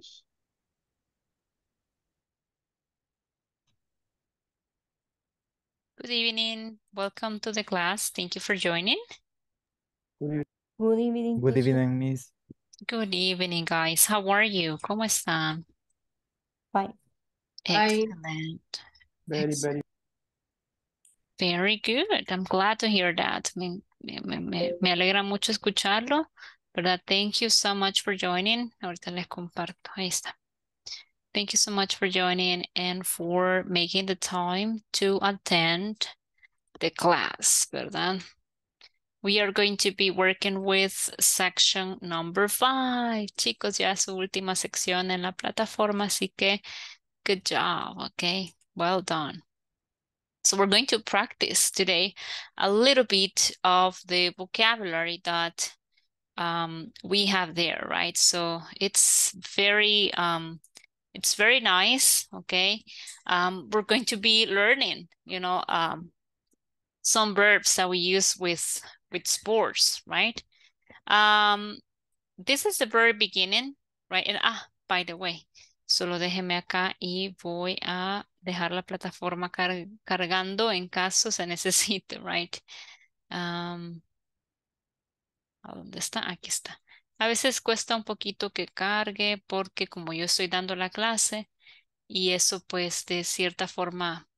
Marcos. Good evening. Welcome to the class. Thank you for joining. Good evening. Good evening, Miss. Good evening, guys. How are you? ¿Cómo están? Fine. Excellent. Very good. I'm glad to hear that. Me alegra mucho escucharlo, ¿verdad? Thank you so much for joining. Ahorita les comparto. Ahí está. Thank you so much for joining and for making the time to attend the class, ¿verdad? We are going to be working with section number 5. Chicos, ya su última sección en la plataforma, así que good job, okay? Well done. So we're going to practice today a little bit of the vocabulary that we have there, right? So it's very nice, okay? We're going to be learning, you know, some verbs that we use with sports, right? This is the very beginning, right? And by the way, solo déjeme acá y voy a dejar la plataforma cargando en caso se necesite, right? ¿A dónde está? Aquí está. A veces cuesta un poquito que cargue porque como yo estoy dando la clase y eso pues de cierta forma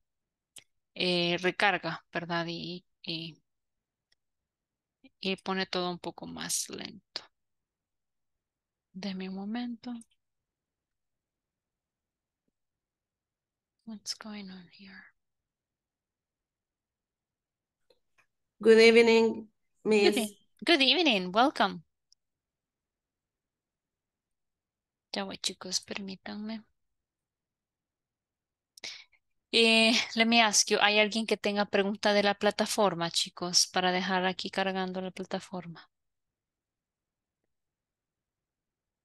recarga, ¿verdad? Y pone todo un poco más lento. Deme un momento. What's going on here? Good evening, Miss. Good evening. Welcome. Ya voy, chicos, permítanme. Let me ask you, ¿hay alguien que tenga pregunta de la plataforma, chicos, para dejar aquí cargando la plataforma?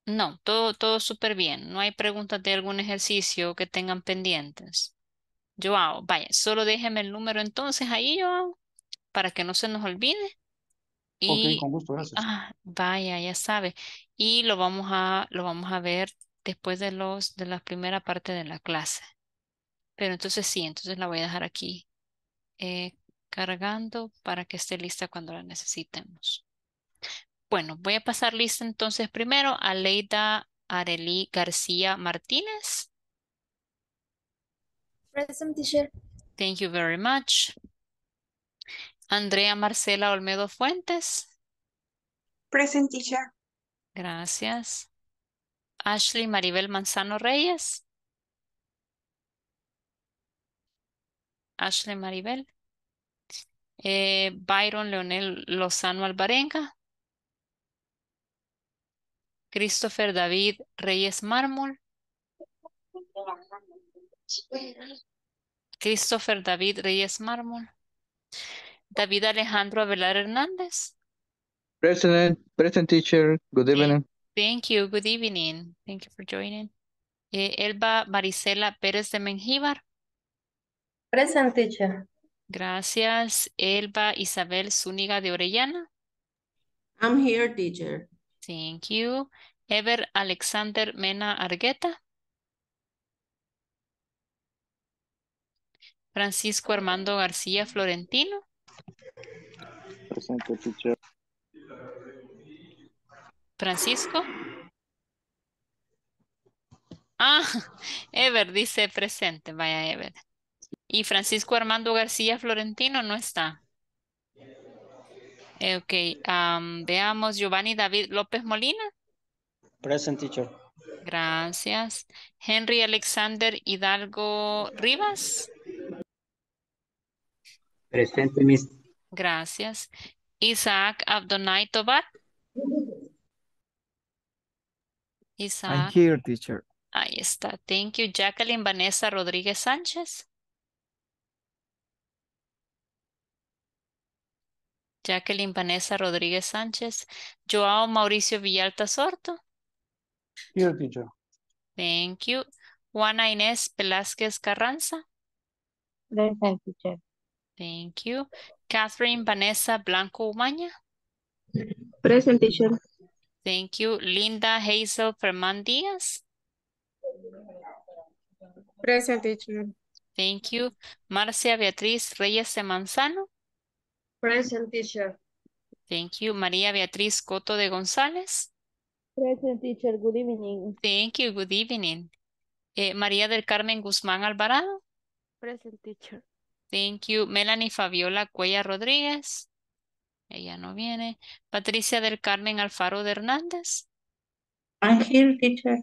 No, todo súper bien. No hay preguntas de algún ejercicio que tengan pendientes. Joao, vaya, solo déjeme el número entonces ahí, Joao, para que no se nos olvide. Y, ok, con gusto, gracias. Vaya, ya sabe. Y lo vamos a ver después de la primera parte de la clase. Pero entonces sí, entonces la voy a dejar aquí cargando para que esté lista cuando la necesitemos. Bueno, voy a pasar lista entonces primero a Leida Arely García Martínez. Present, teacher. Thank you very much. Andrea Marcela Olmedo Fuentes. Present, teacher. Gracias. Ashley Maribel Manzano Reyes. Ashley Maribel. Byron Leonel Lozano Alvarenga. Christopher David Reyes Mármol. Christopher David Reyes Mármol. David Alejandro Abelar Hernández. Present, teacher. Good evening. Thank you. Good evening. Thank you for joining. Elba Maricela Pérez de Menjívar. Present, teacher. Gracias. Elba Isabel Zúñiga de Orellana. I'm here, teacher. Thank you. Ever Alexander Mena Argueta. Francisco Armando García Florentino. Present, teacher. Francisco. Ever dice presente. Vaya, Ever. Y Francisco Armando García Florentino no está. Ok, veamos Giovanni David López Molina. Present, teacher. Gracias. Henry Alexander Hidalgo Rivas. Presente, miss. Gracias. Isaac Abdonai Tovat. Isaac. I'm here, teacher. Ahí está. Thank you. Jacqueline Vanessa Rodriguez-Sanchez. Jacqueline Vanessa Rodríguez Sánchez. Joao Mauricio Villalta-Sorto. Here, teacher. Thank you. Juana Ines Pelasquez-Carranza. Present, teacher. Thank you. Catherine Vanessa Blanco Umaña. Present, teacher. Thank you. Linda Hazel Fernández. Present, teacher. Thank you. Marcia Beatriz Reyes Semanzano. Present, teacher. Thank you. Maria Beatriz Coto de González. Present, teacher. Good evening. Thank you. Good evening. Maria del Carmen Guzmán Alvarado. Present, teacher. Thank you. Melanie Fabiola Cuella Rodríguez. Ella no viene. Patricia del Carmen Alfaro de Hernández. I'm here, teacher.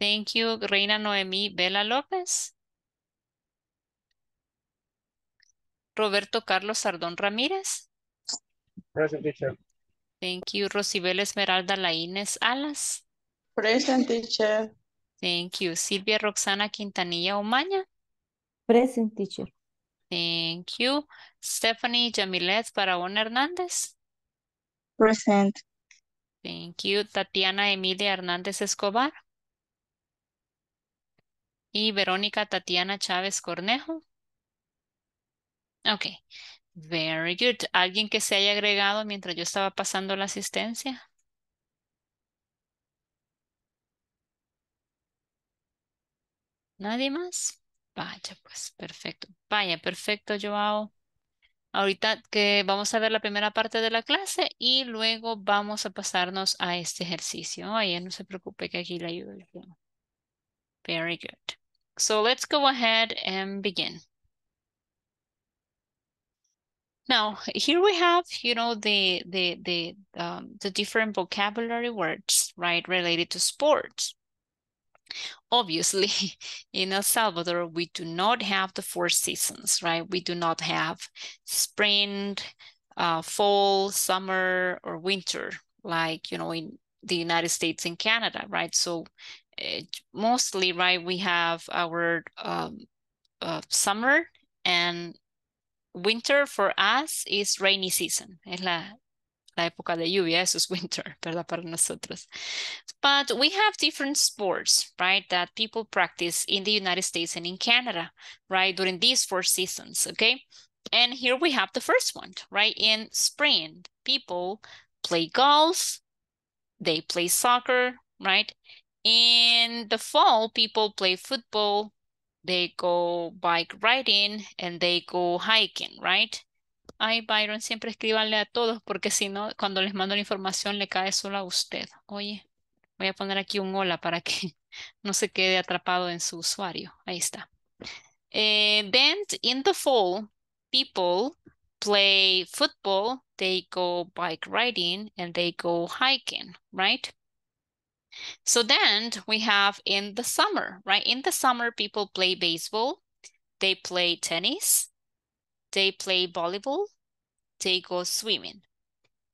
Thank you. Reina Noemí Vela López. Roberto Carlos Sardón Ramírez. Present, teacher. Thank you. Rosibel Esmeralda Lainez Alas. Present, teacher. Thank you. Silvia Roxana Quintanilla Omaña. Present, teacher. Thank you. Stephanie Jamilet Barahona Hernández. Present. Thank you. Tatiana Emilia Hernández Escobar. Y Verónica Tatiana Chávez Cornejo. Ok. Very good. ¿Alguien que se haya agregado mientras yo estaba pasando la asistencia? ¿Nadie más? Vaya, pues, perfecto. Vaya, perfecto, Joao. Ahorita que vamos a ver la primera parte de la clase y luego vamos a pasarnos a este ejercicio. Oye, no se preocupe que aquí le ayudo. Very good. So let's go ahead and begin. Now, here we have, you know, the different vocabulary words, right, related to sports. Obviously, in El Salvador, we do not have the four seasons, right? We do not have spring, fall, summer, or winter, like, you know, in the United States and Canada, right? So mostly, right, we have our summer, and winter for us is rainy season. Es la época de lluvia, eso es winter, ¿verdad? Para nosotros. But we have different sports, right, that people practice in the United States and in Canada, right, during these four seasons, okay? And here we have the first one, right? In spring, people play golf, they play soccer, right? In the fall, people play football, they go bike riding, and they go hiking, right? Ay, Byron, siempre escríbanle a todos porque si no, cuando les mando la información le cae solo a usted. Oye, voy a poner aquí un hola para que no se quede atrapado en su usuario. Ahí está. Then in the fall, people play football, they go bike riding, and they go hiking, right? So then we have in the summer, right? In the summer, people play baseball, they play tennis, they play volleyball, they go swimming.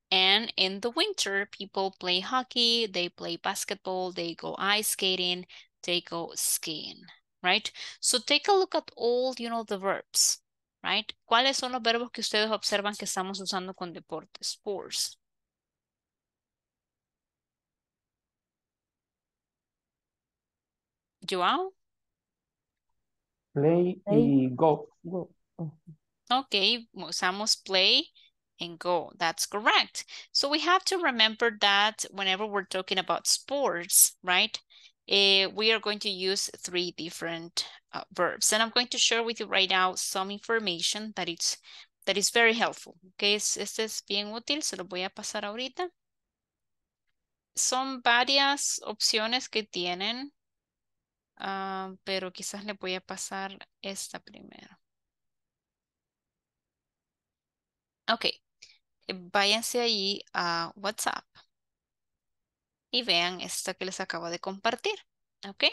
And in the winter, people play hockey, they play basketball, they go ice skating, they go skiing, right? So take a look at all, you know, the verbs, right? ¿Cuáles son los verbos que ustedes observan que estamos usando con deportes? Sports. Joao? Play y go. Go. Okay, usamos play and go. That's correct. So we have to remember that whenever we're talking about sports, right, we are going to use three different verbs. And I'm going to share with you right now some information that is very helpful. Okay, este es bien útil, se lo voy a pasar ahorita. Son varias opciones que tienen, pero quizás le voy a pasar esta primero. Ok, váyanse ahí a WhatsApp y vean esta que les acabo de compartir, ok?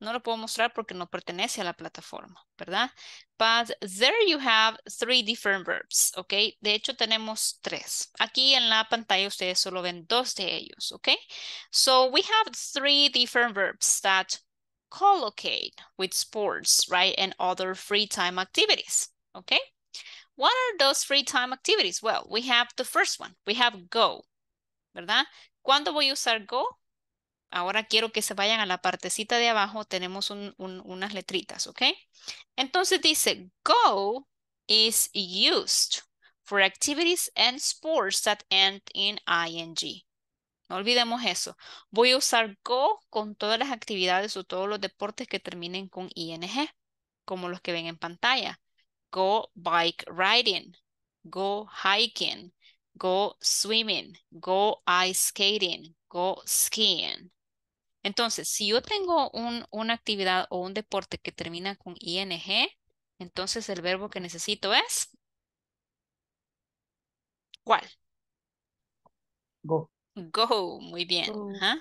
No lo puedo mostrar porque no pertenece a la plataforma, ¿verdad? But there you have three different verbs, ok? De hecho, tenemos tres. Aquí en la pantalla ustedes solo ven dos de ellos, ok? So we have three different verbs that collocate with sports, right? And other free time activities, ok? What are those free time activities? Well, we have the first one. We have go, ¿verdad? ¿Cuándo voy a usar go? Ahora quiero que se vayan a la partecita de abajo. Tenemos unas letritas, ¿ok? Entonces dice, go is used for activities and sports that end in ing. No olvidemos eso. Voy a usar go con todas las actividades o todos los deportes que terminen con ing, como los que ven en pantalla. Go bike riding, go hiking, go swimming, go ice skating, go skiing. Entonces, si yo tengo una actividad o un deporte que termina con ing, entonces el verbo que necesito es... ¿Cuál? Go. Go, muy bien. Go. Huh?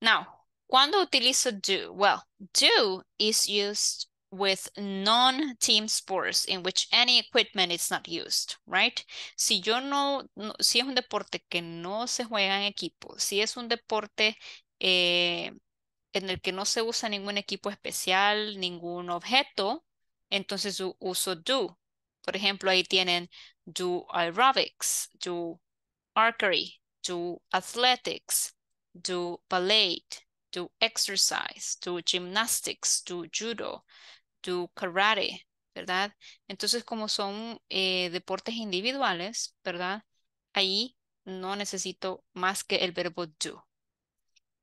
Now, ¿cuándo utilizo do? Well, do is used with non-team sports in which any equipment is not used, right? Si yo no, si es un deporte que no se juega en equipo, si es un deporte en el que no se usa ningún equipo especial, ningún objeto, entonces uso do. Por ejemplo, ahí tienen do aerobics, do archery, do athletics, do ballet, do exercise, do gymnastics, do judo, do karate, ¿verdad? Entonces, como son deportes individuales, ¿verdad? Ahí no necesito más que el verbo do.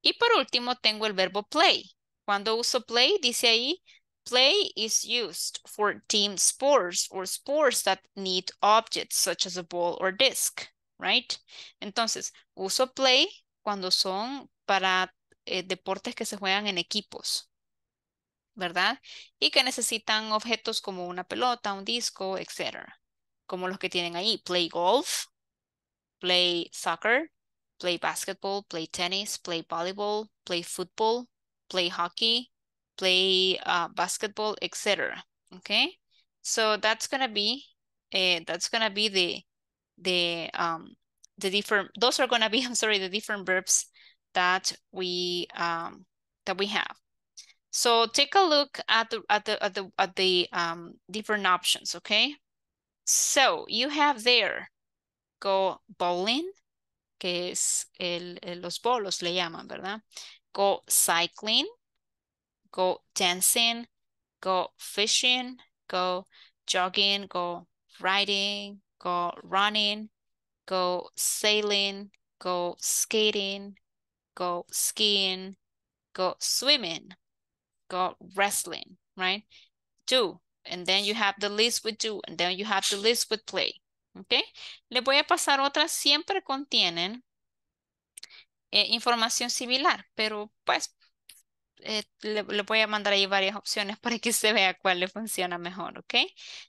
Y por último, tengo el verbo play. Cuando uso play, dice ahí, play is used for team sports or sports that need objects such as a ball or disc, right? Entonces, uso play cuando son para deportes que se juegan en equipos, ¿verdad? Y que necesitan objetos como una pelota, un disco, etc. Como los que tienen ahí, play golf, play soccer, play basketball, play tennis, play volleyball, play football, play hockey, play basketball, etc. Okay, so that's gonna be the different. Those are gonna be, I'm sorry, the different verbs that we have. So take a look at the different options. Okay, so you have there go bowling, que es los bolos le llaman, ¿verdad? Go cycling, go dancing, go fishing, go jogging, go riding, go running, go sailing, go skating, go skiing, go swimming, go wrestling, right? Do, and then you have the list with do, and then you have the list with play, okay? Les voy a pasar otras, siempre contienen información similar, pero pues... le voy a mandar ahí varias opciones para que se vea cuál le funciona mejor, ¿ok?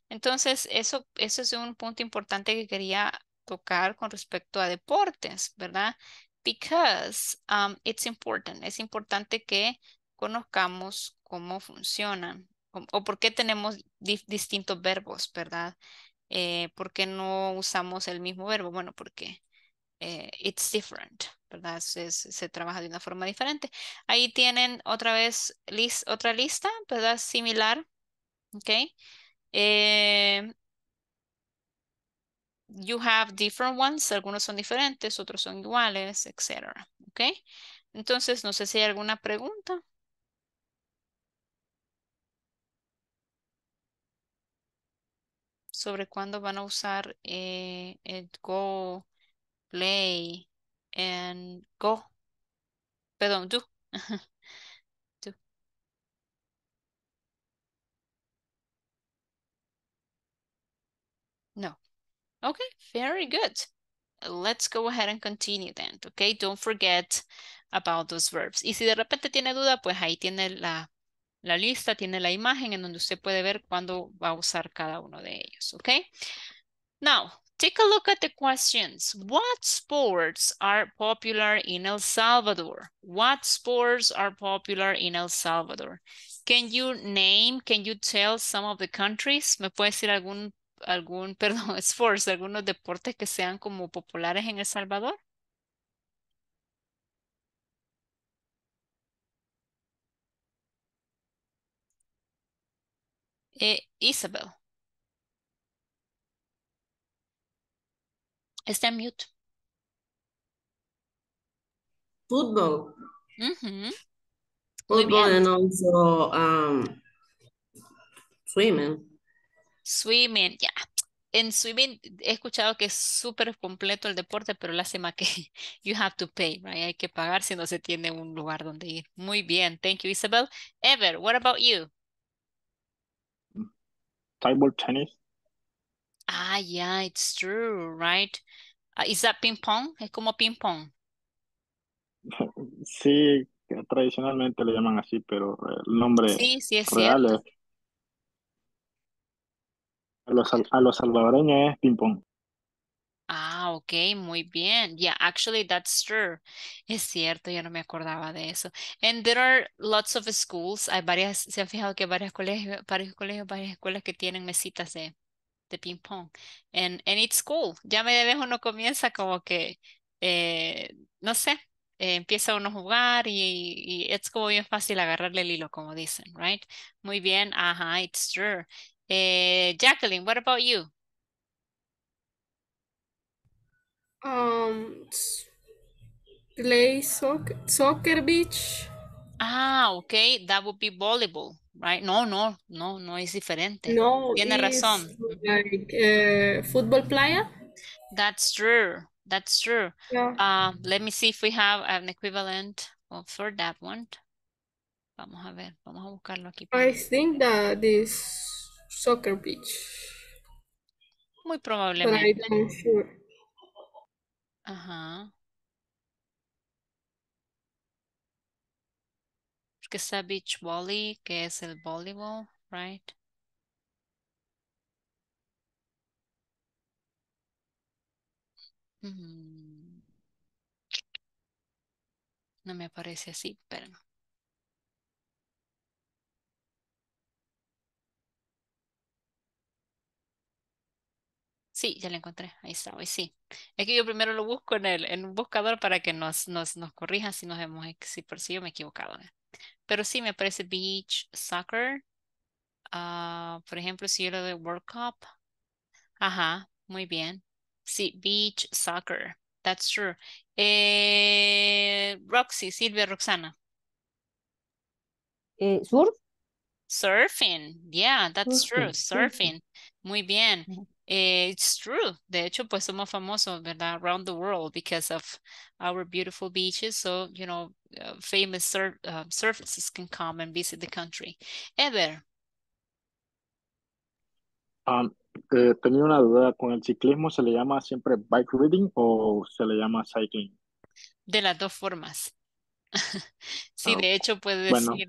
Entonces, eso es un punto importante que quería tocar con respecto a deportes, ¿verdad? Because it's important. Es importante que conozcamos cómo funcionan o por qué tenemos distintos verbos, ¿verdad? ¿Por qué no usamos el mismo verbo? Bueno, porque it's different, ¿verdad? Se trabaja de una forma diferente. Ahí tienen otra vez otra lista, ¿verdad? Similar. Ok. You have different ones. Algunos son diferentes, otros son iguales, etc. Ok. Entonces, no sé si hay alguna pregunta. Sobre cuándo van a usar el go, play, and go. Perdón, do. Do. No. Okay, very good. Let's go ahead and continue then, okay? Don't forget about those verbs. Y si de repente tiene duda, pues ahí tiene la lista, tiene la imagen en donde usted puede ver cuándo va a usar cada uno de ellos, okay? Now, take a look at the questions. What sports are popular in El Salvador? What sports are popular in El Salvador? Can you tell some of the countries? ¿Me puede decir perdón, sports, algunos deportes que sean como populares en El Salvador? Isabel. Está en mute. Football. Mm-hmm. Football and also swimming. Swimming, yeah. En swimming he escuchado que es súper completo el deporte, pero lástima que you have to pay, right? Hay que pagar si no se tiene un lugar donde ir. Muy bien. Thank you, Isabel. Ever, what about you? Table tennis. Ah, yeah, it's true, right? Is that ping pong? Es como ping pong. Sí, tradicionalmente le llaman así, pero el nombre sí, es real cierto. A los salvadoreños es ping-pong. Ah, ok, muy bien. Yeah, actually that's true. Es cierto, ya no me acordaba de eso. And there are lots of schools. Se han fijado que varias escuelas que tienen mesitas de ping-pong. And it's cool. Ya me de vez uno comienza como que, no sé, empieza uno a jugar y es como bien fácil agarrarle el hilo, como dicen, right? Muy bien, ajá, it's true. Jacqueline, what about you? Play soccer beach. Ah, okay, that would be volleyball, right? No, es diferente. No, tiene razón. Like football playa. That's true. Yeah. Let me see if we have an equivalent for that one. Vamos a ver, vamos a buscarlo aquí. I think that this. Soccer beach. Muy probablemente. But I'm sure. Ajá. Porque está beach volley, que es el voleibol, right? No me aparece así, pero sí, ya lo encontré. Ahí está, hoy sí. Es que yo primero lo busco en un buscador para que nos corrijan si por si yo me he equivocado. Pero sí, me aparece beach soccer. Por ejemplo, si yo lo doy World Cup. Ajá, muy bien. Sí, beach soccer. That's true. Roxy, Silvia Roxana. Surf. Surfing. Yeah, that's true. Surfing. Muy bien. It's true. De hecho, pues somos famosos, ¿verdad? Around the world because of our beautiful beaches. So, you know, famous surfers can come and visit the country. Ever. Tenía una duda. ¿Con el ciclismo se le llama siempre bike riding o se le llama cycling? De las dos formas. Sí, de hecho puede decir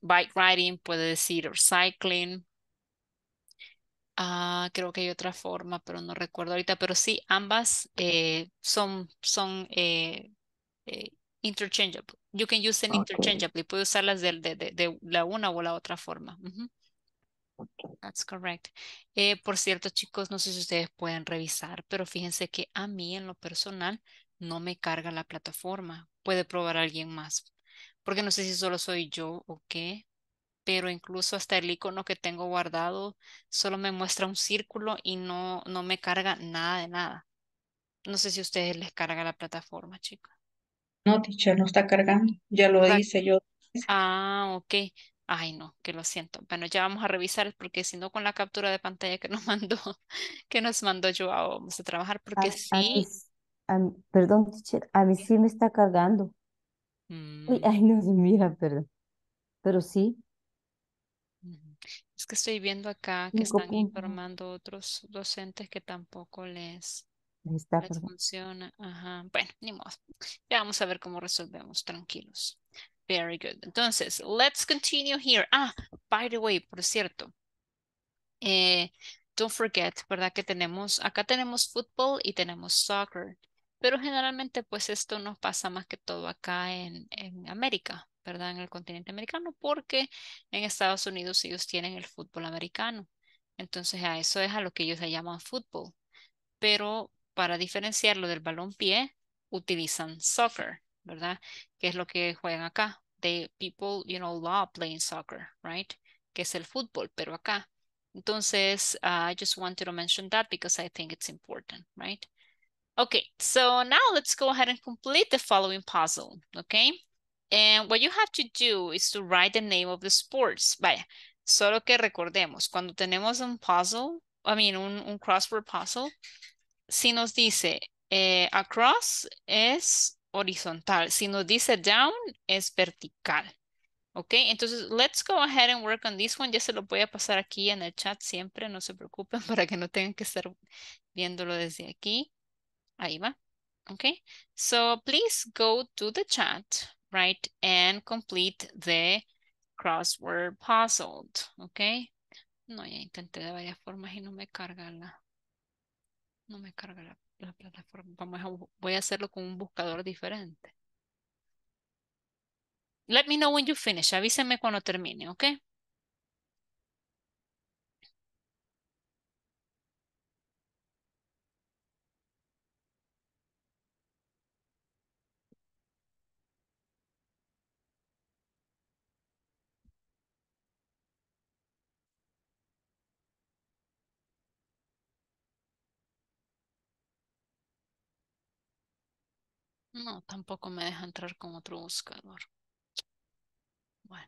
bike riding, puede decir cycling. Creo que hay otra forma, pero no recuerdo ahorita. Pero sí, ambas son interchangeable. You can use them interchangeably. Puedo usarlas de la una o la otra forma. That's correct. Por cierto, chicos, no sé si ustedes pueden revisar, pero fíjense que a mí en lo personal no me carga la plataforma. Puede probar a alguien más. Porque no sé si solo soy yo o qué. Pero incluso hasta el icono que tengo guardado solo me muestra un círculo y no me carga nada de nada. No sé si a ustedes les carga la plataforma, chicos. No, teacher, no está cargando. Ya lo hice yo. Ah, ok. Ay, no, que lo siento. Bueno, ya vamos a revisar porque si no con la captura de pantalla que nos mandó Joao, vamos a trabajar porque sí. Perdón, teacher, a mí sí me está cargando. Uy, ay, no se mira, perdón. Pero sí. Es que estoy viendo acá que están informando otros docentes que tampoco les funciona. Ajá. Bueno, ni modo. Ya vamos a ver cómo resolvemos, tranquilos. Very good. Entonces, let's continue here. Ah, by the way, por cierto. Don't forget, ¿verdad? Que acá tenemos fútbol y tenemos soccer. Pero generalmente, pues esto nos pasa más que todo acá en América, ¿verdad? En el continente americano, porque en Estados Unidos ellos tienen el fútbol americano. Entonces a eso es a lo que ellos se llaman fútbol. Pero para diferenciarlo del balonpié, utilizan soccer, ¿verdad? Que es lo que juegan acá. People, you know, love playing soccer, right? Que es el fútbol, pero acá. Entonces, I just wanted to mention that because I think it's important, right? Okay, so now let's go ahead and complete the following puzzle, okay? And what you have to do is to write the name of the sports. Vaya, solo que recordemos, cuando tenemos un puzzle un crossword puzzle, si nos dice across es horizontal, si nos dice down es vertical. Ok, entonces let's go ahead and work on this one. Ya se lo voy a pasar aquí en el chat siempre, no se preocupen para que no tengan que estar viéndolo desde aquí. Ahí va. Okay, so please go to the chat, right, and complete the crossword puzzle. Okay. No, ya intenté de varias formas y no me carga la plataforma. Voy a hacerlo con un buscador diferente. Let me know when you finish. Avísenme cuando termine, okay? No, tampoco me deja entrar con otro buscador. Bueno.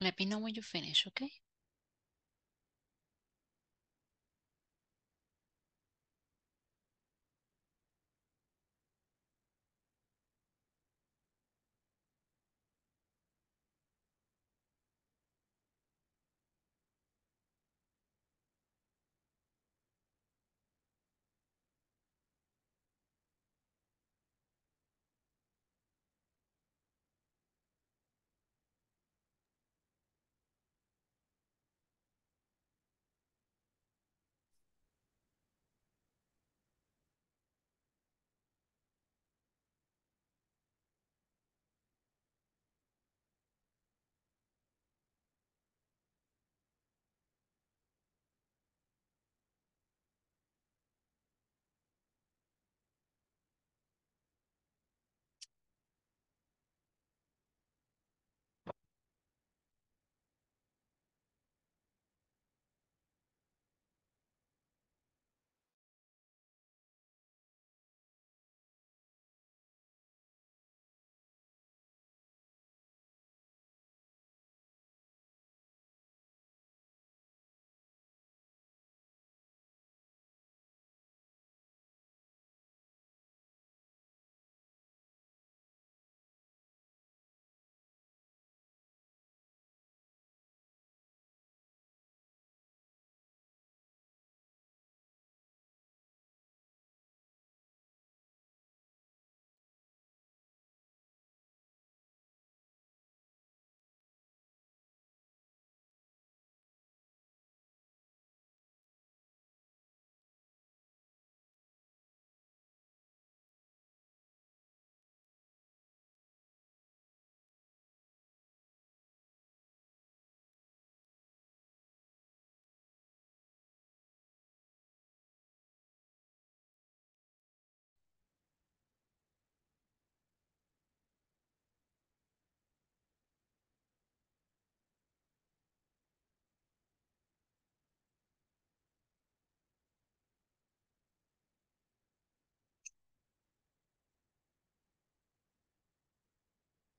Let me know when you finish, okay?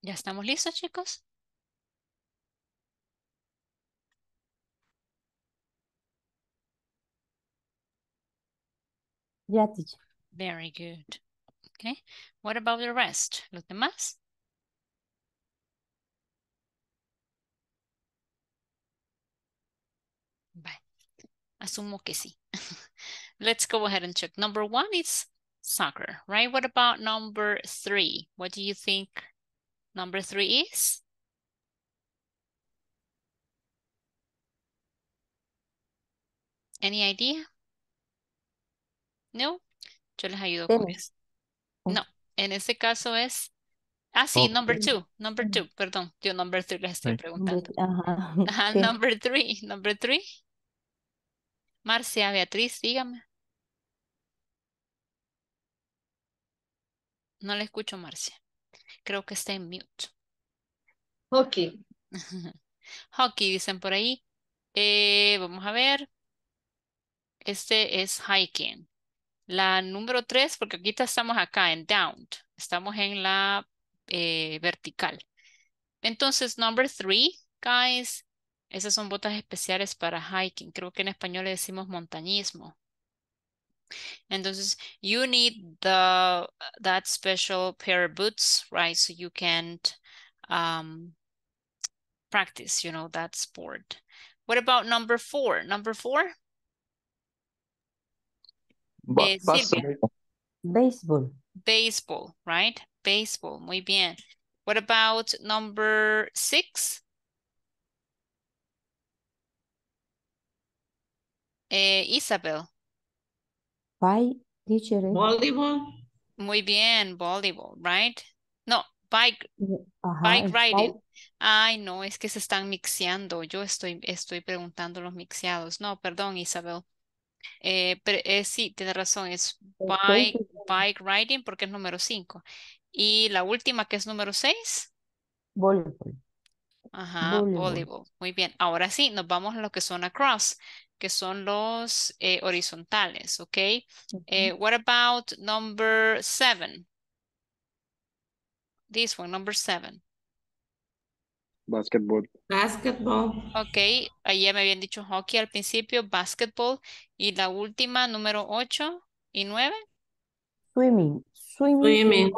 ¿Ya estamos listos, chicos? Ya, teacher. Very good. Okay. What about the rest? ¿Los demás? Bye. Asumo que sí. Let's go ahead and check. Number one is soccer, right? What about number three? What do you think? Number three is? Any idea? No, yo les ayudo con eso. No, en este caso es, ah sí, number two, perdón, yo number three les estoy preguntando. Okay. Number three. Marcia, Beatriz, dígame. No le escucho, Marcia. Creo que está en mute. Hockey. Hockey, dicen por ahí. Vamos a ver. Este es hiking. La número 3, porque aquí estamos acá en down. Estamos en la vertical. Entonces, number 3, guys. Esas son botas especiales para hiking. Creo que en español le decimos montañismo. Entonces, you need that special pair of boots, right? So you can't practice, you know, that sport. What about number 4? Number 4? Baseball. Baseball, right? Baseball, muy bien. What about number 6? Isabel. Bike, teacher. Volleyball. Muy bien, volleyball, right? No, bike. Ajá, bike riding. Bike. Ay, no, es que se están mixeando. Yo estoy preguntando los mixeados. No, perdón, Isabel. Pero sí, tienes razón, es bike riding porque es número 5. Y la última que es número 6. Volleyball. Ajá, volleyball. Muy bien. Ahora sí, nos vamos a lo que son across, que son los horizontales, okay? What about number 7? This one, number 7. Basketball. Basketball. Ok, ayer me habían dicho hockey al principio, basketball. Y la última, número 8 y 9. Swimming. Swimming.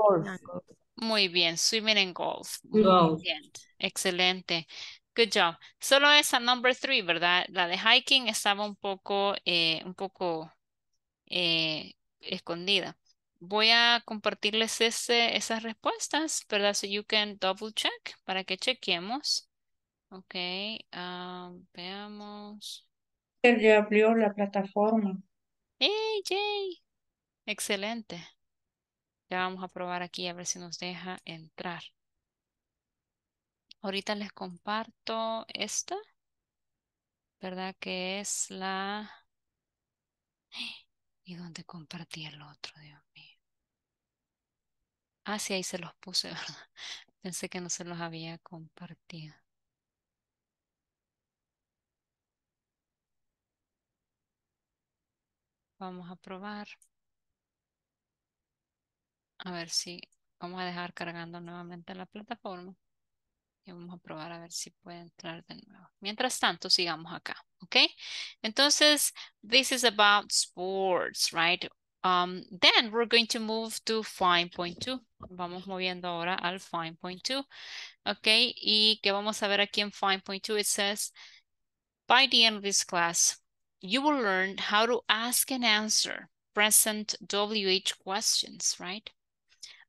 Muy bien, swimming and golf. Muy bien, excelente. Good job. Solo esa number 3, ¿verdad? La de hiking estaba un poco escondida. Voy a compartirles esas respuestas, ¿verdad? So you can double check para que chequeemos. Ok, veamos. Él ya abrió la plataforma. ¡Hey, yay! Excelente. Ya vamos a probar aquí a ver si nos deja entrar. Ahorita les comparto esta, ¿verdad? Que es la... ¿Y dónde compartí el otro? Dios mío. Ah, sí, ahí se los puse, ¿verdad? Pensé que no se los había compartido. Vamos a probar. A ver si... Vamos a dejar cargando nuevamente la plataforma. Y vamos a probar a ver si puede entrar de nuevo. Mientras tanto, sigamos acá, ¿ok? Entonces, this is about sports, right? Then we're going to move to 5.2. Vamos moviendo ahora al 5.2, ¿ok? Y que vamos a ver aquí en 5.2, it says, by the end of this class, you will learn how to ask and answer present WH questions, right?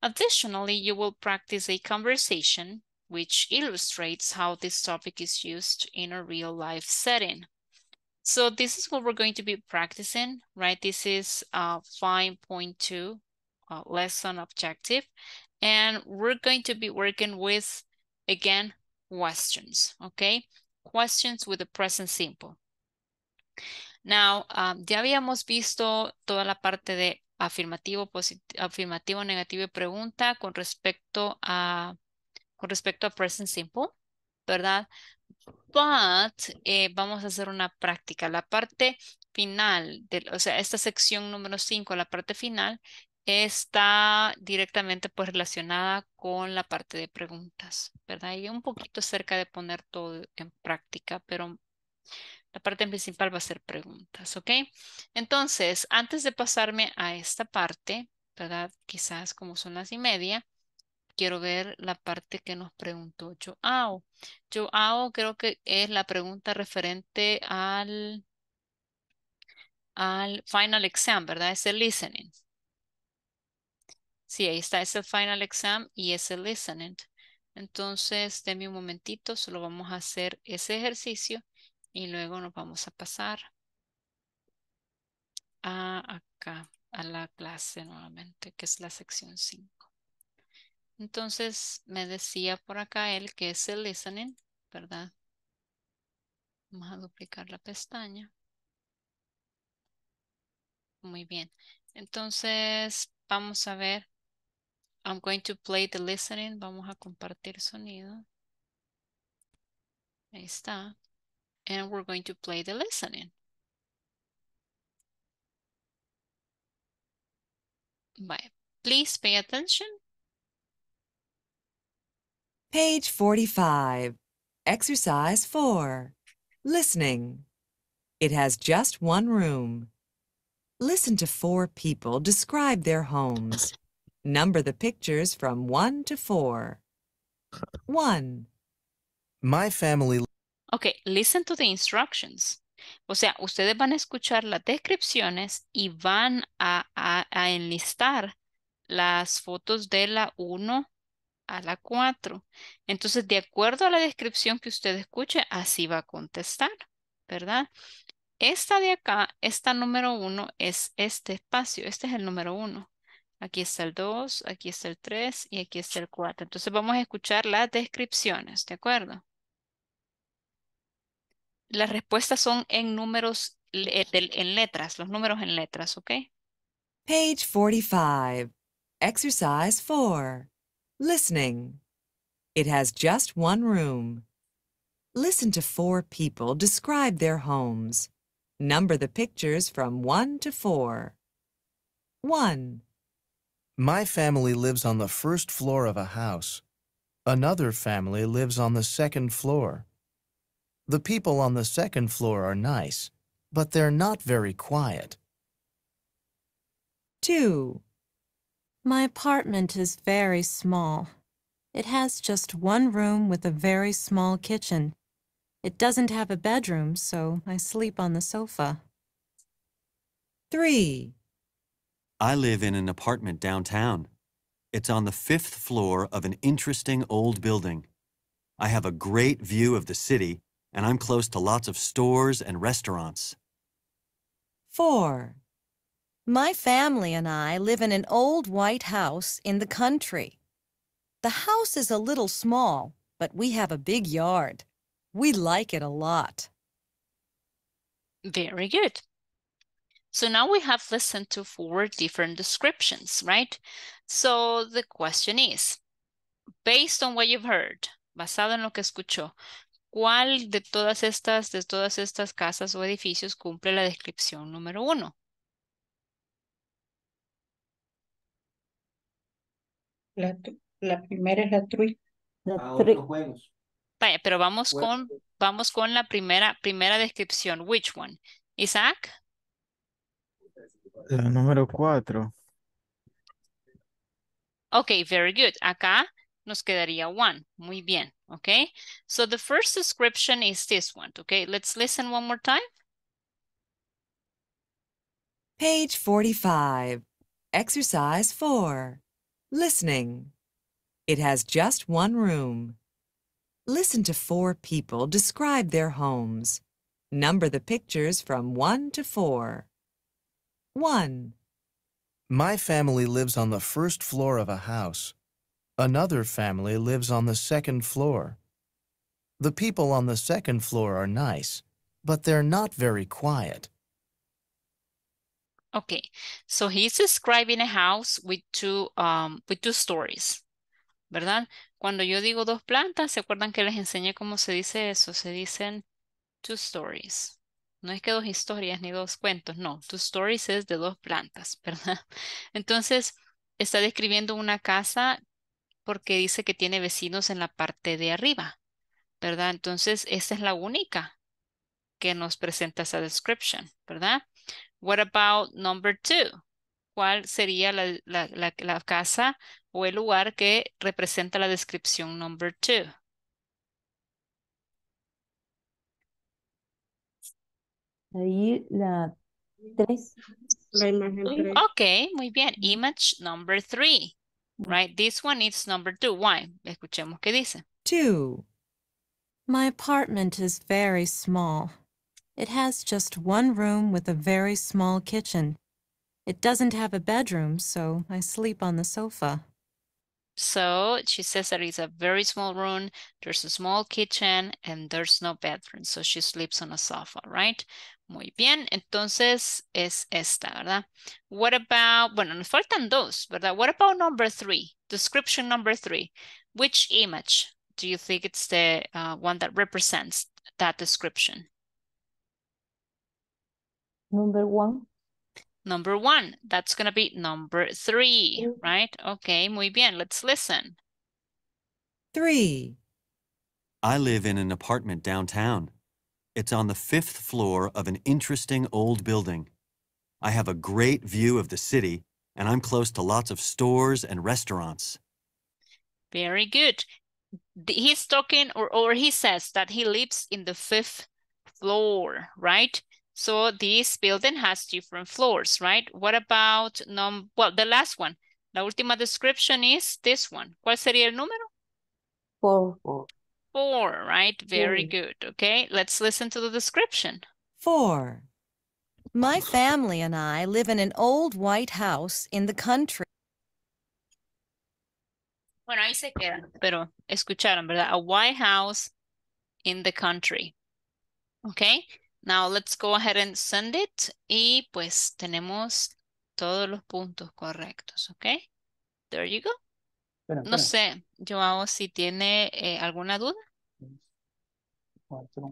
Additionally, you will practice a conversation which illustrates how this topic is used in a real life setting. So this is what we're going to be practicing, right? This is 5.2 lesson objective. And we're going to be working with, again, questions, okay? Questions with the present simple. Now, ya habíamos visto toda la parte de afirmativo, negativo y pregunta con respecto a present simple, ¿verdad? But vamos a hacer una práctica. La parte final, esta sección número 5, la parte final, está directamente pues relacionada con la parte de preguntas, ¿verdad? Y un poquito cerca de poner todo en práctica, pero la parte principal va a ser preguntas, ¿ok? Entonces, antes de pasarme a esta parte, ¿verdad? Quizás como son 1:30, quiero ver la parte que nos preguntó Joao. Joao creo que es la pregunta referente al final exam, ¿verdad? Es el listening. Sí, ahí está, es el final exam y es el listening. Entonces, denme un momentito, solo vamos a hacer ese ejercicio y luego nos vamos a pasar acá, a la clase nuevamente, que es la sección 5. Entonces me decía por acá él que es el listening, ¿verdad? Vamos a duplicar la pestaña. Muy bien. Entonces vamos a ver. I'm going to play the listening. Vamos a compartir sonido. Ahí está. And we're going to play the listening. Bye. Please pay attention. Page 45, Exercise 4, Listening. It has just one room. Listen to 4 people describe their homes. Number the pictures from 1 to 4. 1. My family... Okay, listen to the instructions. O sea, ustedes van a escuchar las descripciones y van a enlistar las fotos de la 1 a la 4. Entonces, de acuerdo a la descripción que usted escuche, así va a contestar, ¿verdad? Esta de acá, esta número 1 es este espacio. Este es el número 1. Aquí está el 2, aquí está el 3 y aquí está el 4. Entonces, vamos a escuchar las descripciones, ¿de acuerdo? Las respuestas son en números, en letras, los números en letras, ¿ok? Page 45, Exercise 4. Listening. It has just one room. Listen to 4 people describe their homes. Number the pictures from 1 to 4. 1. My family lives on the first floor of a house. Another family lives on the second floor. The people on the second floor are nice, but they're not very quiet. 2. My apartment is very small. It has just one room with a very small kitchen. It doesn't have a bedroom, so I sleep on the sofa. 3. I live in an apartment downtown. It's on the 5th floor of an interesting old building. I have a great view of the city, and I'm close to lots of stores and restaurants. 4. My family and I live in an old white house in the country. The house is a little small, but we have a big yard. We like it a lot. Very good. So now we have listened to 4 different descriptions, right? So the question is, based on what you've heard, basado en lo que escuchó, ¿cuál de todas estas casas o edificios cumple la descripción número 1? La primera es la 3. Ah, otros juegos. Vaya, pero vamos con la primera descripción. Which one? Isaac? La número 4. Okay, very good. Acá nos quedaría 1. Muy bien. Okay. So the first description is this one. Okay, let's listen one more time. Page 45. Exercise 4. Listening. It has just one room. Listen to 4 people describe their homes. Number the pictures from 1 to 4. 1. My family lives on the 1st floor of a house. Another family lives on the 2nd floor. The people on the 2nd floor are nice, but they're not very quiet. Okay, so he's describing a house with two stories, ¿verdad? Cuando yo digo 2 plantas, ¿se acuerdan que les enseñé cómo se dice eso? Se dicen 2 stories. No es que 2 historias ni 2 cuentos, no. 2 stories es de 2 plantas, ¿verdad? Entonces, está describiendo una casa porque dice que tiene vecinos en la parte de arriba, ¿verdad? Entonces, esa es la única que nos presenta esa description, ¿verdad? What about number 2? ¿Cuál sería la casa o el lugar que representa la descripción number 2? Ahí la 3. La imagen 3. Ok, muy bien. Image number 3. Right, this one is number 2. Why? Escuchemos qué dice. 2. My apartment is very small. It has just one room with a very small kitchen. It doesn't have a bedroom, so I sleep on the sofa. So she says that it's a very small room, there's a small kitchen, and there's no bedroom, so she sleeps on a sofa, right? Muy bien, entonces es esta, ¿verdad? What about, bueno, nos faltan 2, ¿verdad? What about number 3, description number 3? Which image do you think it's the one that represents that description? Number 1. Number 1. That's going to be number 3, right? Okay, muy bien. Let's listen. 3. I live in an apartment downtown. It's on the 5th floor of an interesting old building. I have a great view of the city, and I'm close to lots of stores and restaurants. Very good. He's talking, or he says that he lives in the 5th floor, right? So this building has different floors, right? What about, well, the last one. La última description is this one. ¿Cuál sería el número? 4. 4, right? Very good. Okay, let's listen to the description. 4. My family and I live in an old white house in the country. Bueno, ahí se quedan, pero escucharon, ¿verdad? A white house in the country. Okay. Now, let's go ahead and send it. Y pues tenemos todos los puntos correctos, ¿ok? There you go. Espera, no sé, Joao, si tiene alguna duda. 4,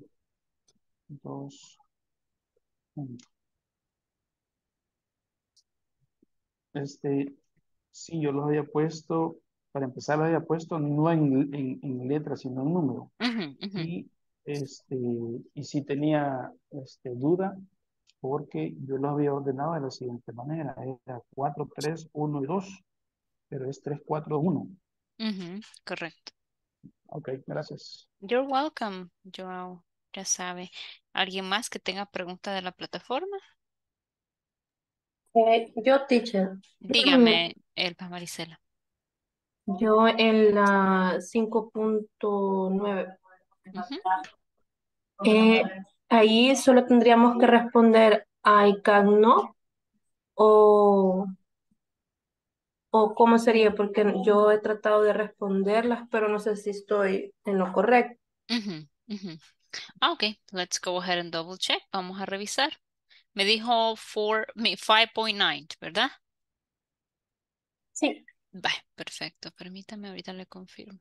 2, 1. Sí, yo los había puesto para empezar, había puesto no en letras, sino en número. Uh-huh. Y sí tenía duda, porque yo lo había ordenado de la siguiente manera. Era 4, 3, 1 y 2, pero es 3, 4, 1. Uh-huh. Correcto. Ok, gracias. You're welcome, Joao. Ya sabe. ¿Alguien más que tenga pregunta de la plataforma? Yo, teacher. Dígame, Elba Maricela. Yo en la 5.9. Uh-huh. Ahí solo tendríamos que responder I can no o cómo sería, porque yo he tratado de responderlas, pero no sé si estoy en lo correcto. Uh-huh, uh-huh. Okay, let's go ahead and double check. Vamos a revisar. Me dijo 5.9, ¿verdad? Sí. Va, perfecto. Permítame, ahorita le confirmo.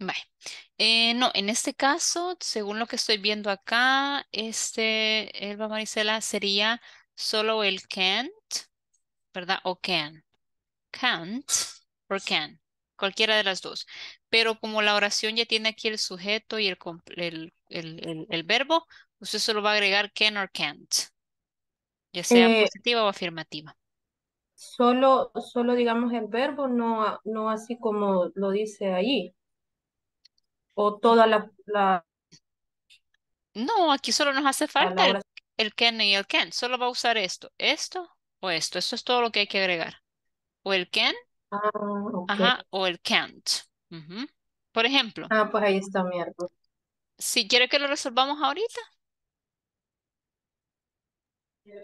Vale. No, en este caso, según lo que estoy viendo acá, Elba Maricela, sería solo el can't, ¿verdad? O can. Can't o can. Cualquiera de las dos. Pero como la oración ya tiene aquí el sujeto y el verbo, usted solo va a agregar can o can't. Ya sea positiva o afirmativa. Solo digamos el verbo, no así como lo dice ahí. O toda la... No, aquí solo nos hace falta el can y el can. Solo va a usar esto o esto. Eso es todo lo que hay que agregar. O el can, okay. Ajá, o el can't. Uh-huh. Por ejemplo. Pues ahí está mi error. Si quiere que lo resolvamos ahorita.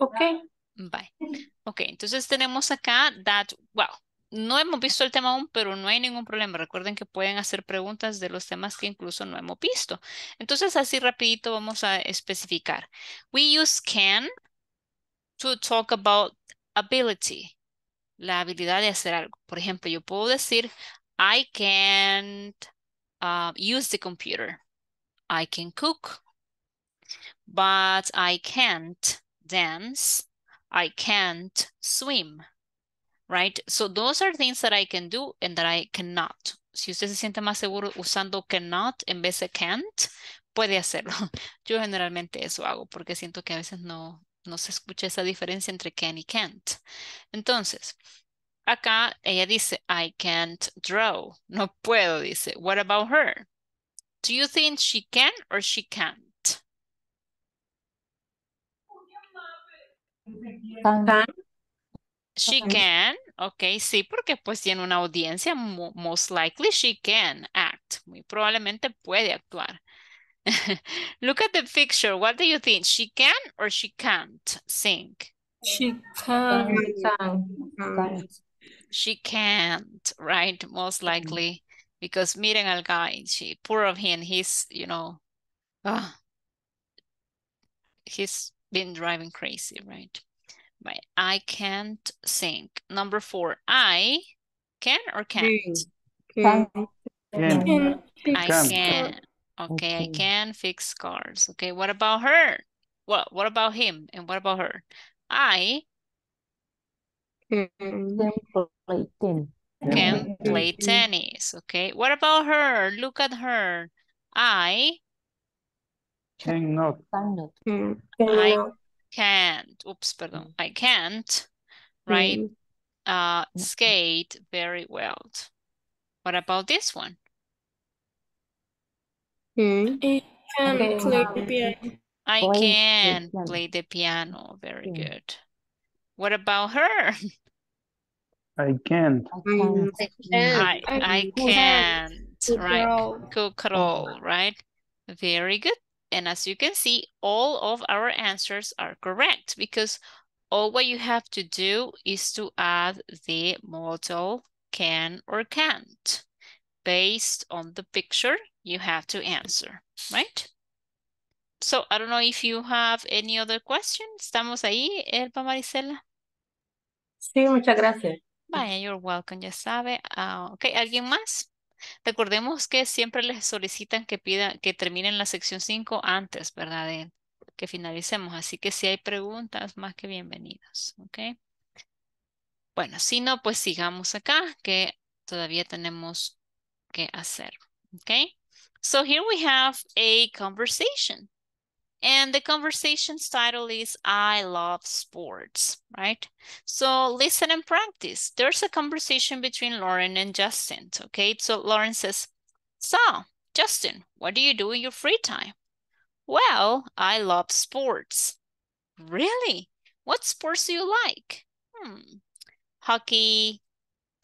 Ok. Bye. Ok, entonces tenemos acá that, wow. No hemos visto el tema aún, pero no hay ningún problema. Recuerden que pueden hacer preguntas de los temas que incluso no hemos visto. Entonces, así rapidito vamos a especificar. We use can to talk about ability. La habilidad de hacer algo. Por ejemplo, yo puedo decir, I can't use the computer. I can cook. But I can't dance. I can't swim. Right? So those are things that I can do and that I cannot. Si usted se siente más seguro usando cannot en vez de can't, puede hacerlo. Yo generalmente eso hago porque siento que a veces no se escucha esa diferencia entre can y can't. Entonces, acá ella dice, I can't draw. No puedo, dice. What about her? Do you think she can or she can't? Can. She can, ok, sí, porque pues tiene una audiencia, most likely she can act, muy probablemente puede actuar. Look at the picture, what do you think, she can or she can't sing? She can. She can't, right, most likely, because miren al guy, poor of him, he's, you know, he's been driving crazy, right? I can't sing. Number 4. I can or can't? Can. I can. Okay, I can fix cars. Okay, what about her? Well, what about him and what about her? I can play tennis. Okay, what about her? Look at her. I cannot. I can't, right? Skate very well. What about this one? I can play the piano. I can play the piano. Very good. What about her? I can't. I can't, right? Cook at all, right? Very good. And as you can see, all of our answers are correct because all what you have to do is to add the modal can or can't. Based on the picture, you have to answer, right? So I don't know if you have any other questions. ¿Estamos ahí, Elba Maricela? Sí, muchas gracias. Vaya, you're welcome, ya sabe. Okay, ¿alguien más? Recordemos que siempre les solicitan que terminen la sección 5 antes, ¿verdad? que finalicemos. Así que si hay preguntas, más que bienvenidas. ¿Okay? Bueno, si no, pues sigamos acá, que todavía tenemos que hacer. Okay? So here we have a conversation. And the conversation's title is, I love sports, right? So listen and practice. There's a conversation between Lauren and Justin, okay? So Lauren says, so, Justin, what do you do in your free time? Well, I love sports. Really? What sports do you like? Hockey,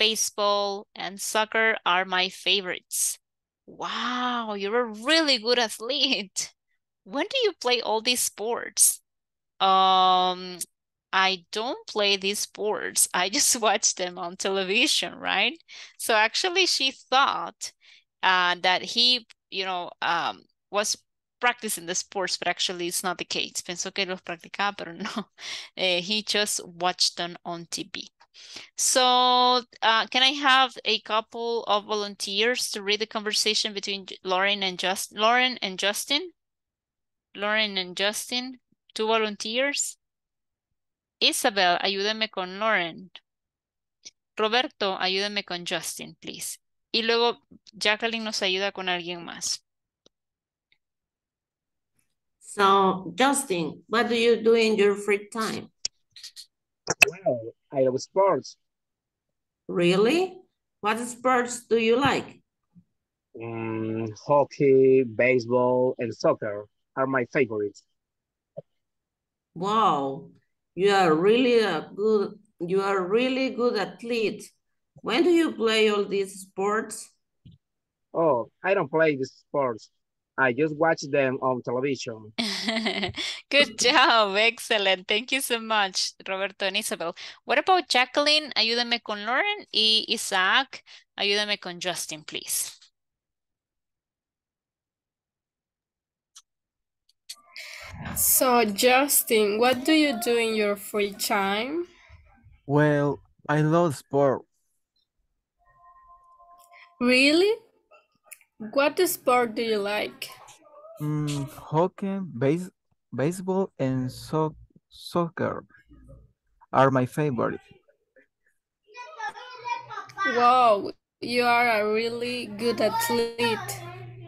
baseball, and soccer are my favorites. Wow, you're a really good athlete. When do you play all these sports? I don't play these sports. I just watch them on television, right? So actually she thought that he, you know, was practicing the sports, but actually it's not the case. Pensó que los practicaba, pero no. He just watched them on TV. So can I have a couple of volunteers to read the conversation between Lauren and Justin? Lauren and Justin, two volunteers. Isabel, ayúdame con Lauren. Roberto, ayúdame con Justin, please. Y luego Jacqueline nos ayuda con alguien más. So, Justin, what do you do in your free time? Well, I love sports. Really? What sports do you like? Hockey, baseball, and soccer are my favorites. Wow, you are really good athlete. When do you play all these sports? Oh, I don't play these sports. I just watch them on television. Good job, excellent. Thank you so much, Roberto and Isabel. What about Jacqueline? Ayúdame con Lauren y Isaac. Ayúdame con Justin, please. So, Justin, what do you do in your free time? Well, I love sport. Really? What sport do you like? Hockey, baseball, and soccer are my favorite. Wow, you are a really good athlete.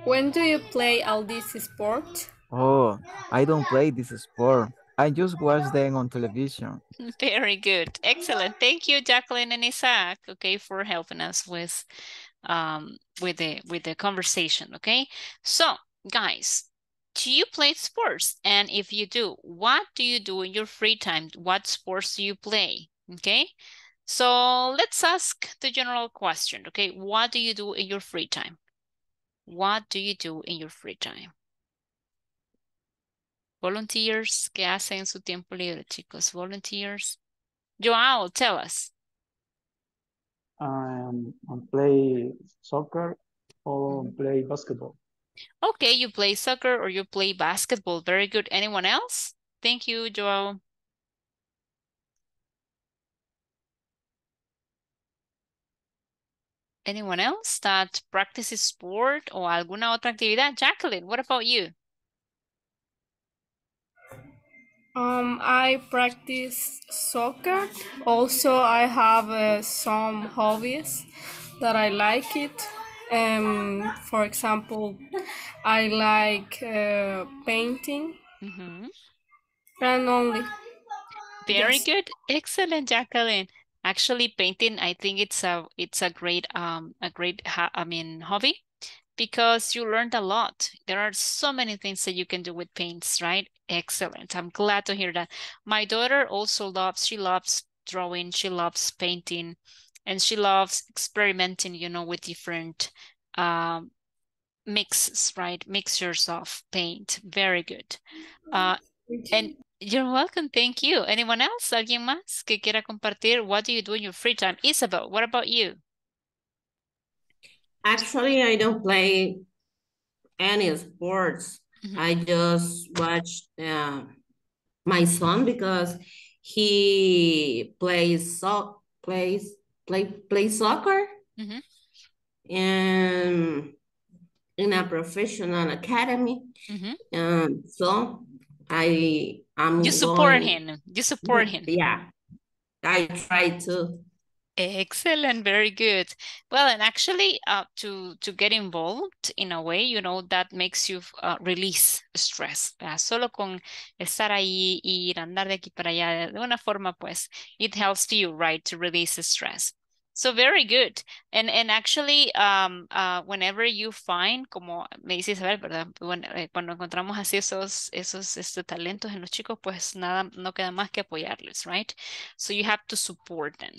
When do you play all these sports? Oh, I don't play this sport. I just watch them on television. Very good. Excellent. Thank you, Jacqueline and Isaac, okay, for helping us with the conversation, okay? So, guys, do you play sports? And if you do, what do you do in your free time? What sports do you play? Okay? So, let's ask the general question, okay? What do you do in your free time? What do you do in your free time? Volunteers, ¿qué hacen en su tiempo libre, chicos? Volunteers. Joao, tell us. I play soccer or play basketball. Okay, you play soccer or you play basketball. Very good. Anyone else? Thank you, Joao. Anyone else that practices sport o alguna otra actividad? Jacqueline, what about you? I practice soccer. Also, I have some hobbies that I like it. For example, I like painting. And only. Very good, excellent, Jacqueline. Actually, painting, I think it's a great hobby, because you learned a lot. There are so many things that you can do with paints, right? Excellent. I'm glad to hear that. My daughter also she loves drawing, she loves painting, and she loves experimenting, you know, with different mixes, right? Mixtures of paint. Very good. And you're welcome. Thank you. Anyone else? ¿Alguien más que quiera compartir? What do you do in your free time? Isabel, what about you? Actually, I don't play any sports. I just watch my son, because he plays soccer in a professional academy. So You support him. Yeah, I try to. Excellent, very good. Well, and actually to get involved in a way, you know, that makes you release stress. Solo con estar ahí y andar de aquí para allá, de una forma, pues, it helps you, right, to release stress. So very good. And actually, whenever you find, como me dice Isabel, ¿verdad? Bueno, cuando encontramos así esos talentos en los chicos, pues nada, no queda más que apoyarles, right? So you have to support them,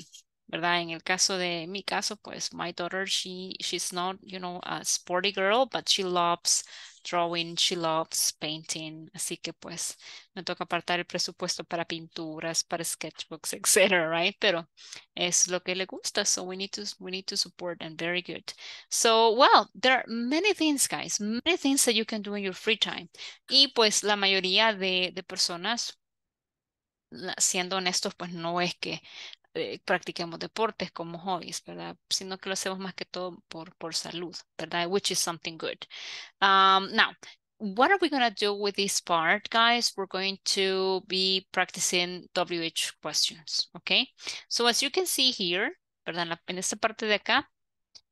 ¿verdad? En el caso de mi caso, pues my daughter, she's not, you know, a sporty girl, but she loves drawing, she loves painting, así que pues me toca apartar el presupuesto para pinturas, para sketchbooks, etc., right? Pero es lo que le gusta, so we need to support, and very good. So, well, there are many things, guys, many things that you can do in your free time. Y pues la mayoría de personas, siendo honestos, pues no es que practiquemos deportes como hobbies, ¿verdad? Sino que lo hacemos más que todo por salud, ¿verdad? Which is something good. Now, what are we going to do with this part, guys? We're going to be practicing WH questions, okay? So as you can see here, ¿verdad? En esta parte de acá,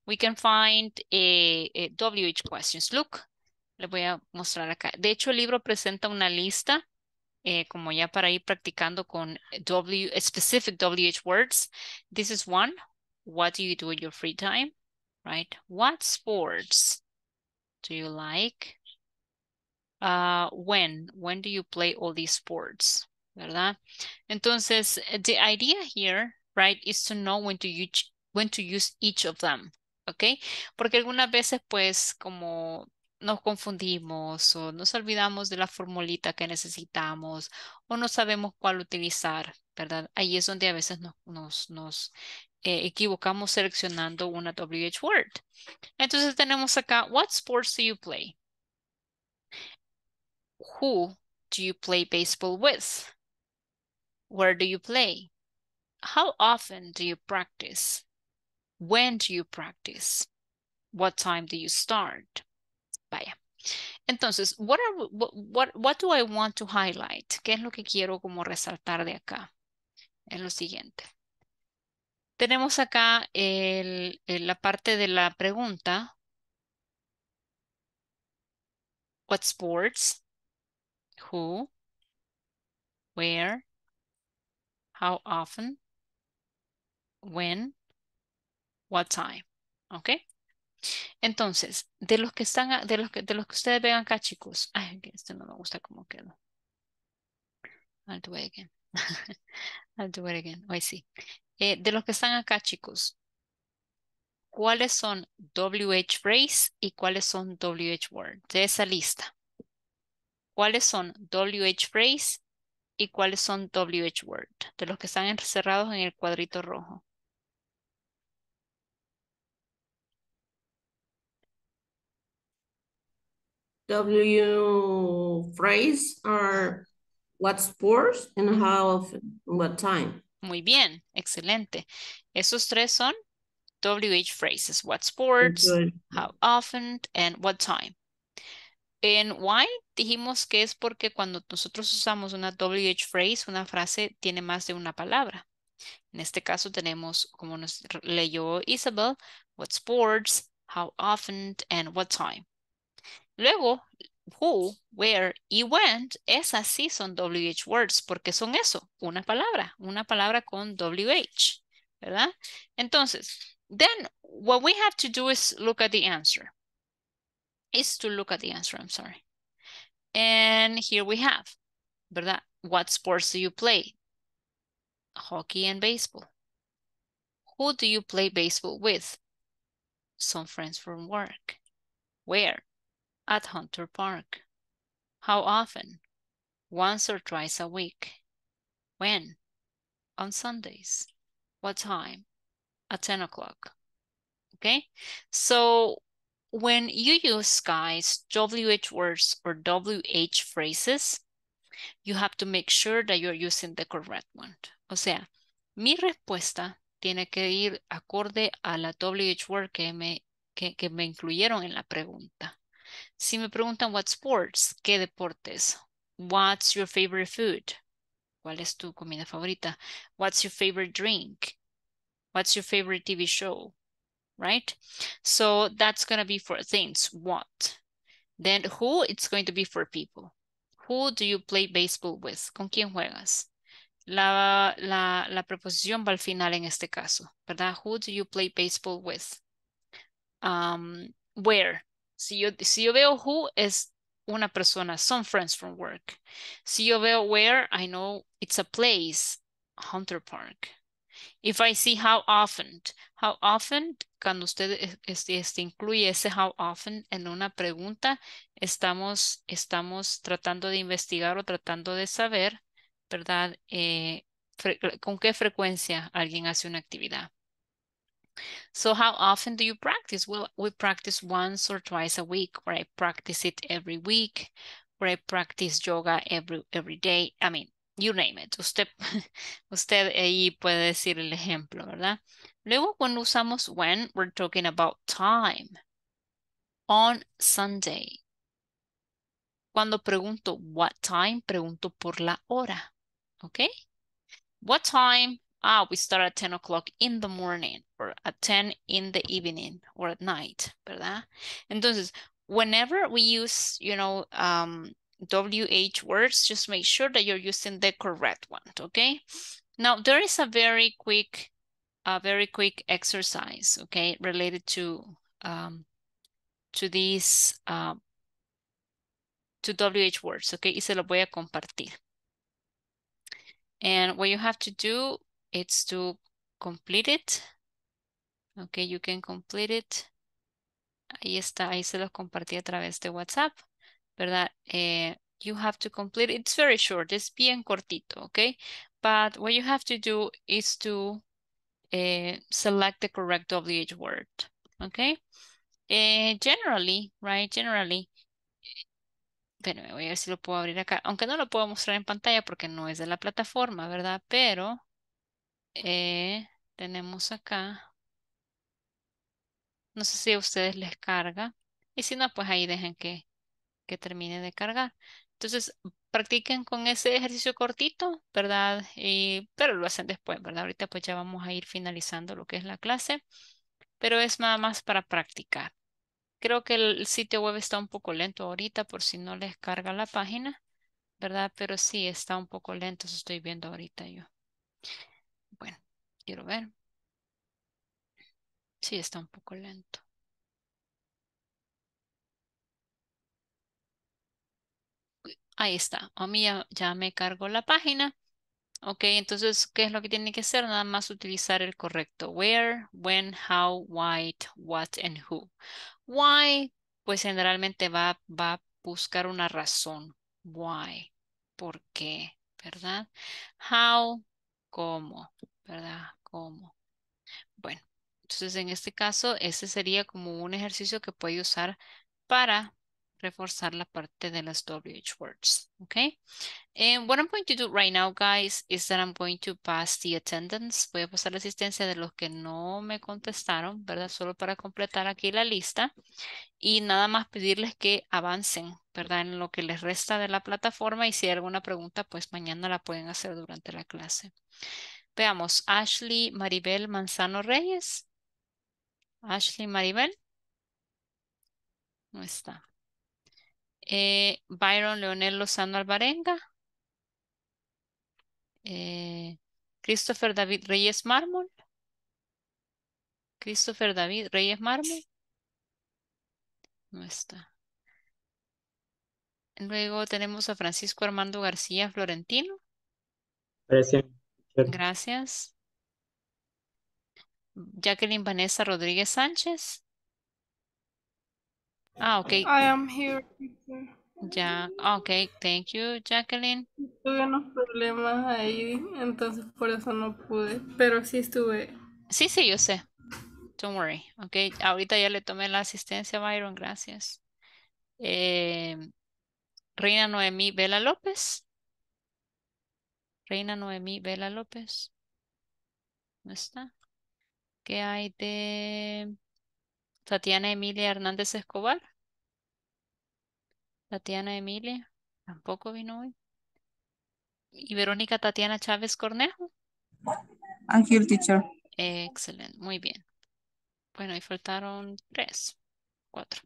we can find a WH questions. Look, les voy a mostrar acá. De hecho, el libro presenta una lista como ya para ir practicando con specific WH words. This is one. What do you do in your free time, right? What sports do you like? When do you play all these sports, ¿verdad? Entonces, the idea here, right, is to know when to use each of them, okay? Porque algunas veces, pues, como nos confundimos o nos olvidamos de la formulita que necesitamos o no sabemos cuál utilizar, ¿verdad? Ahí es donde a veces nos equivocamos seleccionando una WH word. Entonces tenemos acá, what sports do you play? Who do you play baseball with? Where do you play? How often do you practice? When do you practice? What time do you start? Vaya. Entonces, what do I want to highlight? ¿Qué es lo que quiero como resaltar de acá? Es lo siguiente. Tenemos acá la parte de la pregunta. What sports? Who? Where? How often? When? What time? Okay. Entonces, de los que ustedes vean acá, chicos. Ay, este no me gusta cómo quedó. I'll do it again. I'll do it again. Ahí sí. De los que están acá, chicos, ¿cuáles son WH phrase y cuáles son WH word? De esa lista. ¿Cuáles son WH phrase y cuáles son WH word? De los que están encerrados en el cuadrito rojo. W phrase are what sports and how often, what time. Muy bien, excelente. Esos tres son WH phrases, what sports, how often, and what time. And why? Dijimos que es porque cuando nosotros usamos una WH phrase, una frase tiene más de una palabra. En este caso tenemos, como nos leyó Isabel, what sports, how often, and what time. Luego, who, where y when, esas sí son WH words, porque son eso, una palabra con WH, ¿verdad? Entonces, then what we have to do is look at the answer. I'm sorry. And here we have, ¿verdad? What sports do you play? Hockey and baseball. Who do you play baseball with? Some friends from work. Where? At Hunter Park. How often? Once or twice a week. When? On Sundays. What time? At 10 o'clock. Okay? So when you use, guys, WH words or WH phrases, you have to make sure that you're using the correct one. O sea, mi respuesta tiene que ir acorde a la WH word que me incluyeron en la pregunta. Si me preguntan what sports, ¿qué deportes? What's your favorite food? ¿Cuál es tu comida favorita? What's your favorite drink? What's your favorite TV show? Right? So that's going to be for things. What? Then who? It's going to be for people. Who do you play baseball with? ¿Con quién juegas? La preposición va al final en este caso, ¿verdad? Who do you play baseball with? Where? Si yo veo who es una persona, some friends from work. Si yo veo where, I know it's a place, Hunter Park. If I see how often, cuando usted incluye ese how often en una pregunta, estamos tratando de investigar o tratando de saber, ¿verdad? ¿Con qué frecuencia alguien hace una actividad? So how often do you practice? Well, we practice once or twice a week, or I practice it every week, or I practice yoga every day. I mean, you name it. Usted ahí puede decir el ejemplo, ¿verdad? Luego, cuando usamos when, we're talking about time. On Sunday. Cuando pregunto what time, pregunto por la hora. Okay? What time? We start at 10 o'clock in the morning, or at 10 in the evening, or at night, ¿verdad? Entonces, whenever we use, WH words, just make sure that you're using the correct one, okay? Now, there is a very quick exercise, okay, related to WH words, okay? Y se lo voy a compartir. And what you have to do is to complete it. Okay, you can complete it. Ahí está, ahí se los compartí a través de WhatsApp, ¿verdad? You have to complete it. It's very short, it's bien cortito, okay? But what you have to do is to select the correct WH word, okay? Generally, right, generally, bueno, voy a ver si lo puedo abrir acá, aunque no lo puedo mostrar en pantalla porque no es de la plataforma, ¿verdad? Pero tenemos acá, no sé si a ustedes les carga, y si no, pues ahí dejen que termine de cargar. Entonces, practiquen con ese ejercicio cortito, ¿verdad? Pero lo hacen después, ¿verdad? Ahorita pues ya vamos a ir finalizando lo que es la clase, pero es nada más para practicar. Creo que el sitio web está un poco lento ahorita por si no les carga la página, ¿verdad? Pero sí, está un poco lento, eso estoy viendo ahorita yo. Bueno, quiero ver. Sí, está un poco lento. Ahí está, a mí ya me cargó la página. Ok, entonces, ¿qué es lo que tiene que hacer? Nada más utilizar el correcto. Where, when, how, why, what, and who. Why, pues generalmente va a buscar una razón. Why, ¿por qué? ¿Verdad? How, ¿cómo? ¿Verdad? ¿Cómo? Bueno, entonces en este caso, ese sería como un ejercicio que puede usar para reforzar la parte de las WH words, okay? And what I'm going to do right now, guys, is that I'm going to pass the attendance. Voy a pasar la asistencia de los que no me contestaron, ¿verdad? Solo para completar aquí la lista. Y nada más pedirles que avancen, ¿verdad? En lo que les resta de la plataforma. Y si hay alguna pregunta, pues mañana la pueden hacer durante la clase. Veamos, Ashley Maribel Manzano Reyes. Ashley Maribel. No está. Byron Leonel Lozano Alvarenga, Christopher David Reyes Mármol, no está. Luego tenemos a Francisco Armando García Florentino. Presente. Gracias. Jacqueline Vanessa Rodriguez-Sanchez. Okay. I am here. Ya, okay, thank you, Jacqueline. Tuve unos problemas ahí, entonces por eso no pude, pero sí estuve. Sí, yo sé. Don't worry, okay. Ahorita ya le tomé la asistencia a Byron, gracias. Reina Noemí Vela López. ¿No está? ¿Qué hay de Tatiana Emilia Hernández Escobar? Tampoco vino hoy. ¿Y Verónica Tatiana Chávez Cornejo? I'm here, teacher. Excelente, muy bien. Bueno, y faltaron 3, 4.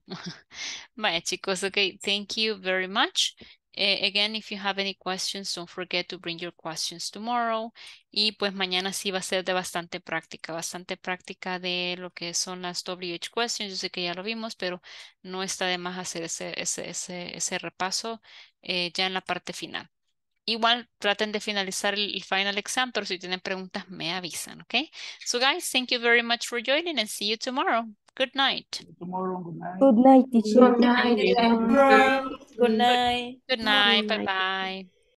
Vaya, chicos, okay, thank you very much. Again, if you have any questions, don't forget to bring your questions tomorrow. Y pues mañana sí va a ser de bastante práctica de lo que son las WH questions. Yo sé que ya lo vimos, pero no está de más hacer ese repaso ya en la parte final. Igual traten de finalizar el final exam, pero si tienen preguntas me avisan, ¿ok? So guys, thank you very much for joining and see you tomorrow. Good night. Tomorrow, good night. Good night, teacher. Good night. Good night. Good night. Bye-bye.